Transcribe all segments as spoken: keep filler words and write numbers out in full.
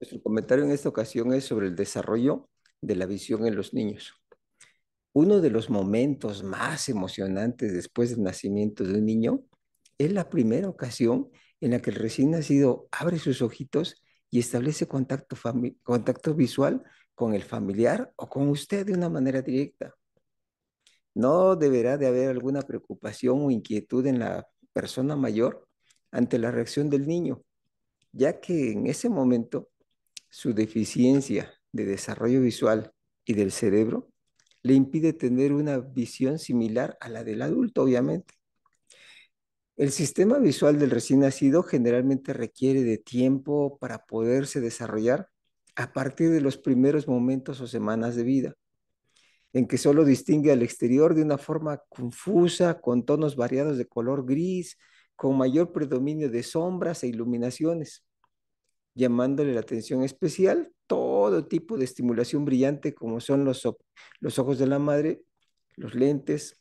Nuestro comentario en esta ocasión es sobre el desarrollo de la visión en los niños. Uno de los momentos más emocionantes después del nacimiento de un niño es la primera ocasión en la que el recién nacido abre sus ojitos y establece contacto, contacto visual con el familiar o con usted de una manera directa. No deberá de haber alguna preocupación o inquietud en la persona mayor ante la reacción del niño, ya que en ese momento su deficiencia de desarrollo visual y del cerebro le impide tener una visión similar a la del adulto, obviamente. El sistema visual del recién nacido generalmente requiere de tiempo para poderse desarrollar a partir de los primeros momentos o semanas de vida, en que solo distingue al exterior de una forma confusa, con tonos variados de color gris, con mayor predominio de sombras e iluminaciones, llamándole la atención especial todo tipo de estimulación brillante como son los, los ojos de la madre, los lentes,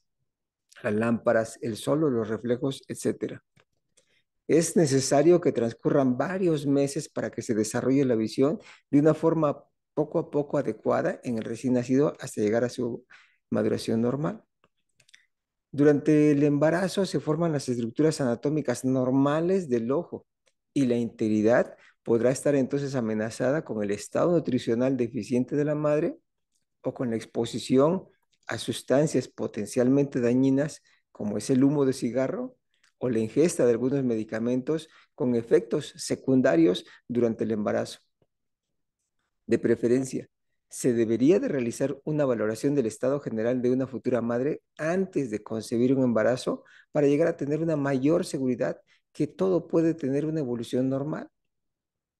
las lámparas, el sol o los reflejos, etcétera. Es necesario que transcurran varios meses para que se desarrolle la visión de una forma poco a poco adecuada en el recién nacido hasta llegar a su maduración normal. Durante el embarazo se forman las estructuras anatómicas normales del ojo y la integridad podrá estar entonces amenazada con el estado nutricional deficiente de la madre o con la exposición a sustancias potencialmente dañinas como es el humo de cigarro o la ingesta de algunos medicamentos con efectos secundarios durante el embarazo. De preferencia, se debería de realizar una valoración del estado general de una futura madre antes de concebir un embarazo para llegar a tener una mayor seguridad que todo puede tener una evolución normal.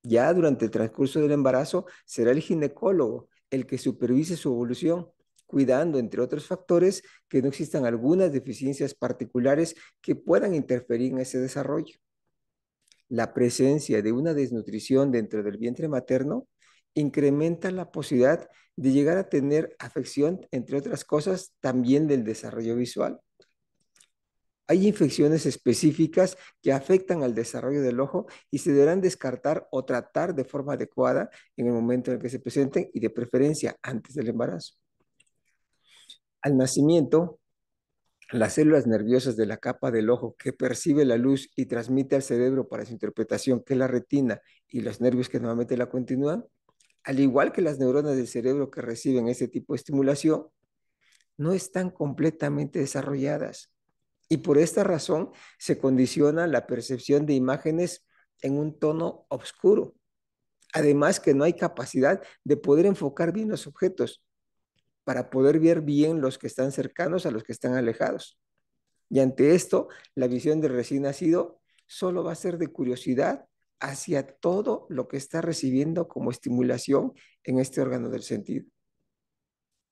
Ya durante el transcurso del embarazo será el ginecólogo el que supervise su evolución, cuidando, entre otros factores, que no existan algunas deficiencias particulares que puedan interferir en ese desarrollo. La presencia de una desnutrición dentro del vientre materno incrementa la posibilidad de llegar a tener afección, entre otras cosas, también del desarrollo visual. Hay infecciones específicas que afectan al desarrollo del ojo y se deberán descartar o tratar de forma adecuada en el momento en el que se presenten y de preferencia antes del embarazo. Al nacimiento, las células nerviosas de la capa del ojo que percibe la luz y transmite al cerebro para su interpretación, que es la retina y los nervios que nuevamente la continúan, al igual que las neuronas del cerebro que reciben este tipo de estimulación, no están completamente desarrolladas. Y por esta razón se condiciona la percepción de imágenes en un tono oscuro. Además que no hay capacidad de poder enfocar bien los objetos para poder ver bien los que están cercanos a los que están alejados. Y ante esto, la visión del recién nacido solo va a ser de curiosidad hacia todo lo que está recibiendo como estimulación en este órgano del sentido.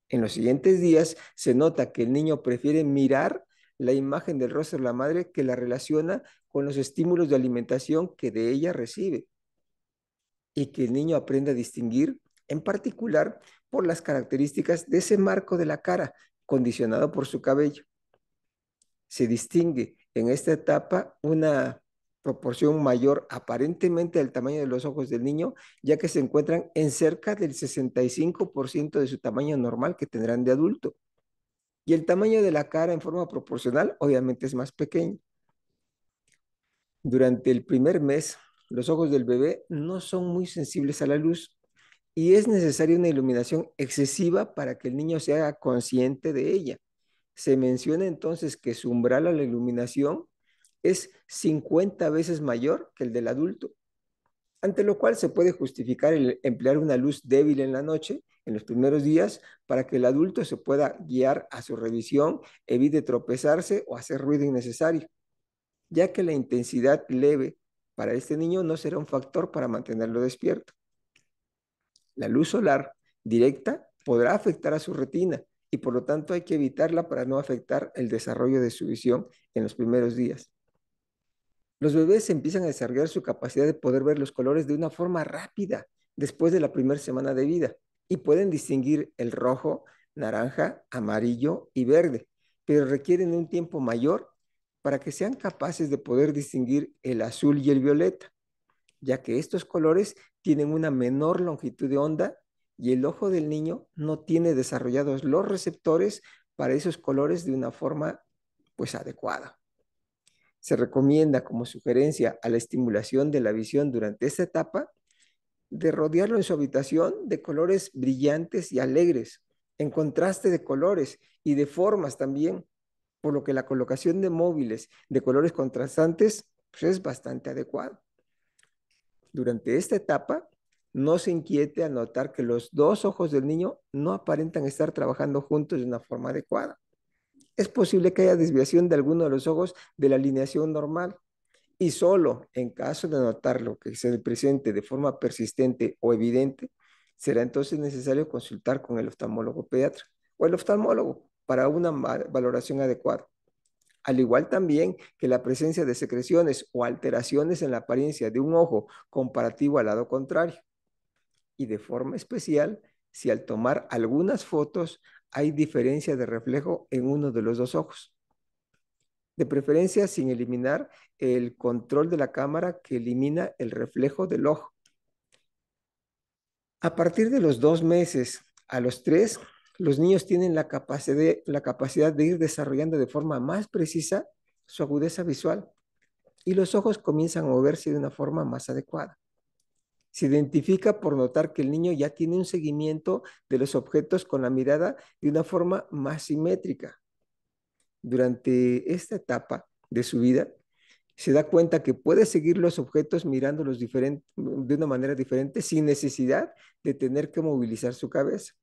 En los siguientes días se nota que el niño prefiere mirar la imagen del rostro de la madre que la relaciona con los estímulos de alimentación que de ella recibe y que el niño aprenda a distinguir, en particular por las características de ese marco de la cara condicionado por su cabello. Se distingue en esta etapa una proporción mayor aparentemente al tamaño de los ojos del niño, ya que se encuentran en cerca del sesenta y cinco por ciento de su tamaño normal que tendrán de adulto. Y el tamaño de la cara en forma proporcional obviamente es más pequeño. Durante el primer mes, los ojos del bebé no son muy sensibles a la luz y es necesaria una iluminación excesiva para que el niño se haga consciente de ella. Se menciona entonces que su umbral a la iluminación es cincuenta veces mayor que el del adulto, ante lo cual se puede justificar el emplear una luz débil en la noche, en los primeros días, para que el adulto se pueda guiar a su revisión, evite tropezarse o hacer ruido innecesario, ya que la intensidad leve para este niño no será un factor para mantenerlo despierto. La luz solar directa podrá afectar a su retina y por lo tanto hay que evitarla para no afectar el desarrollo de su visión en los primeros días. Los bebés empiezan a desarrollar su capacidad de poder ver los colores de una forma rápida después de la primera semana de vida y pueden distinguir el rojo, naranja, amarillo y verde, pero requieren un tiempo mayor para que sean capaces de poder distinguir el azul y el violeta. ya que estos colores tienen una menor longitud de onda y el ojo del niño no tiene desarrollados los receptores para esos colores de una forma pues adecuada. Se recomienda como sugerencia a la estimulación de la visión durante esta etapa de rodearlo en su habitación de colores brillantes y alegres, en contraste de colores y de formas también, por lo que la colocación de móviles de colores contrastantes pues es bastante adecuada. Durante esta etapa, no se inquiete al notar que los dos ojos del niño no aparentan estar trabajando juntos de una forma adecuada. Es posible que haya desviación de alguno de los ojos de la alineación normal y solo en caso de notar lo que se presente de forma persistente o evidente, será entonces necesario consultar con el oftalmólogo pediatra o el oftalmólogo para una valoración adecuada. Al igual también que la presencia de secreciones o alteraciones en la apariencia de un ojo comparativo al lado contrario. Y de forma especial, si al tomar algunas fotos hay diferencia de reflejo en uno de los dos ojos. De preferencia, sin eliminar el control de la cámara que elimina el reflejo del ojo. A partir de los dos meses a los tres, los niños tienen la capacidad de, la capacidad de ir desarrollando de forma más precisa su agudeza visual y los ojos comienzan a moverse de una forma más adecuada. Se identifica por notar que el niño ya tiene un seguimiento de los objetos con la mirada de una forma más simétrica. Durante esta etapa de su vida, se da cuenta que puede seguir los objetos mirándolos diferente, de una manera diferente sin necesidad de tener que movilizar su cabeza.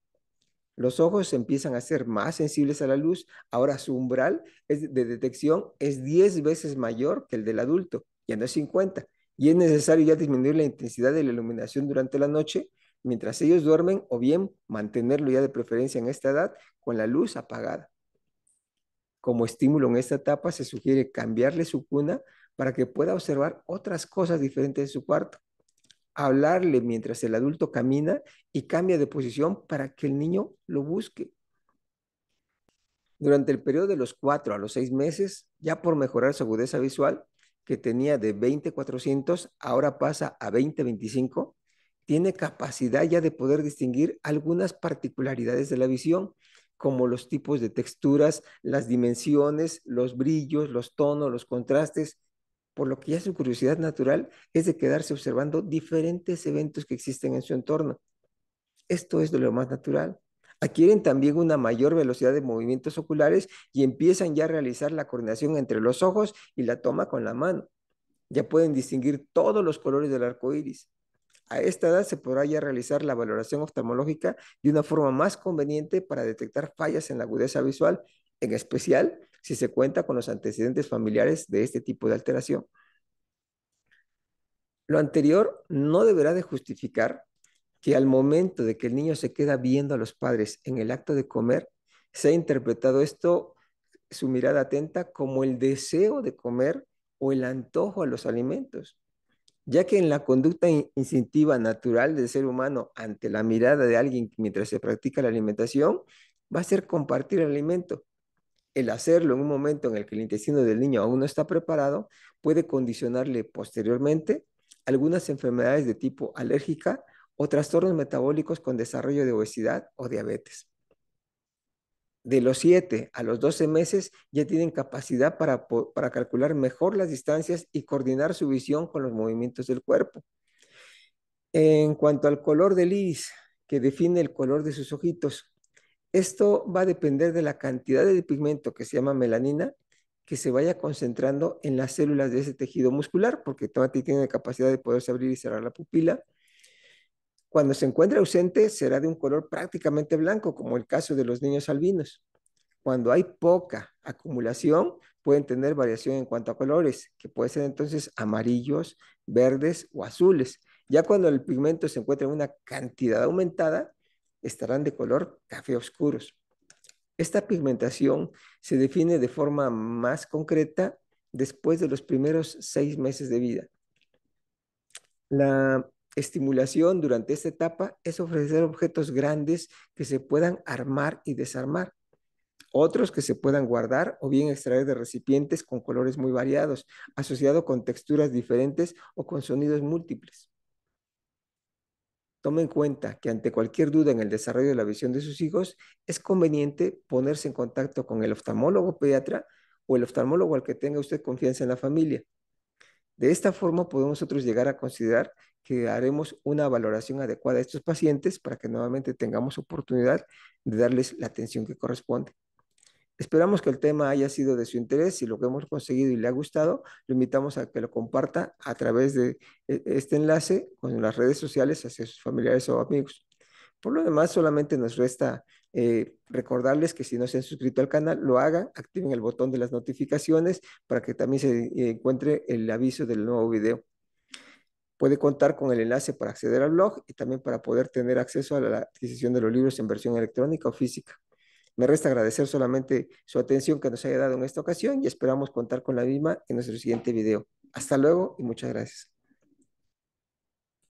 Los ojos empiezan a ser más sensibles a la luz. Ahora su umbral de detección es diez veces mayor que el del adulto, ya no es cincuenta. Y es necesario ya disminuir la intensidad de la iluminación durante la noche mientras ellos duermen o bien mantenerlo ya de preferencia en esta edad con la luz apagada. Como estímulo en esta etapa se sugiere cambiarle su cuna para que pueda observar otras cosas diferentes en su cuarto. Hablarle mientras el adulto camina y cambia de posición para que el niño lo busque. Durante el periodo de los cuatro a los seis meses, ya por mejorar su agudeza visual, que tenía de veinte a cuatrocientos, ahora pasa a veinte a veinticinco, tiene capacidad ya de poder distinguir algunas particularidades de la visión, como los tipos de texturas, las dimensiones, los brillos, los tonos, los contrastes, por lo que ya su curiosidad natural es de quedarse observando diferentes eventos que existen en su entorno. Esto es de lo más natural. Adquieren también una mayor velocidad de movimientos oculares y empiezan ya a realizar la coordinación entre los ojos y la toma con la mano. Ya pueden distinguir todos los colores del arco iris. A esta edad se podrá ya realizar la valoración oftalmológica de una forma más conveniente para detectar fallas en la agudeza visual, en especial si se cuenta con los antecedentes familiares de este tipo de alteración. Lo anterior no deberá de justificar que al momento de que el niño se queda viendo a los padres en el acto de comer, se ha interpretado esto, su mirada atenta, como el deseo de comer o el antojo a los alimentos, ya que en la conducta instintiva natural del ser humano ante la mirada de alguien mientras se practica la alimentación, va a ser compartir el alimento. El hacerlo en un momento en el que el intestino del niño aún no está preparado, puede condicionarle posteriormente algunas enfermedades de tipo alérgica, o trastornos metabólicos con desarrollo de obesidad o diabetes. De los siete a los doce meses ya tienen capacidad para, para calcular mejor las distancias y coordinar su visión con los movimientos del cuerpo. En cuanto al color del iris, que define el color de sus ojitos, esto va a depender de la cantidad de pigmento que se llama melanina que se vaya concentrando en las células de ese tejido muscular, porque todavía tiene capacidad de poderse abrir y cerrar la pupila. Cuando se encuentra ausente, será de un color prácticamente blanco, como el caso de los niños albinos. Cuando hay poca acumulación, pueden tener variación en cuanto a colores, que pueden ser entonces amarillos, verdes o azules. Ya cuando el pigmento se encuentra en una cantidad aumentada, estarán de color café oscuros. Esta pigmentación se define de forma más concreta después de los primeros seis meses de vida. La estimulación durante esta etapa es ofrecer objetos grandes que se puedan armar y desarmar. otros que se puedan guardar o bien extraer de recipientes con colores muy variados, asociado con texturas diferentes o con sonidos múltiples. Tome en cuenta que ante cualquier duda en el desarrollo de la visión de sus hijos, es conveniente ponerse en contacto con el oftalmólogo pediatra o el oftalmólogo al que tenga usted confianza en la familia. De esta forma podemos nosotros llegar a considerar que haremos una valoración adecuada a estos pacientes para que nuevamente tengamos oportunidad de darles la atención que corresponde. Esperamos que el tema haya sido de su interés. Si lo que hemos conseguido y le ha gustado, lo invitamos a que lo comparta a través de este enlace con las redes sociales hacia sus familiares o amigos. Por lo demás, solamente nos resta eh, recordarles que si no se han suscrito al canal, lo hagan, activen el botón de las notificaciones para que también se encuentre el aviso del nuevo video. Puede contar con el enlace para acceder al blog y también para poder tener acceso a la adquisición de los libros en versión electrónica o física. Me resta agradecer solamente su atención que nos haya dado en esta ocasión y esperamos contar con la misma en nuestro siguiente video. Hasta luego y muchas gracias.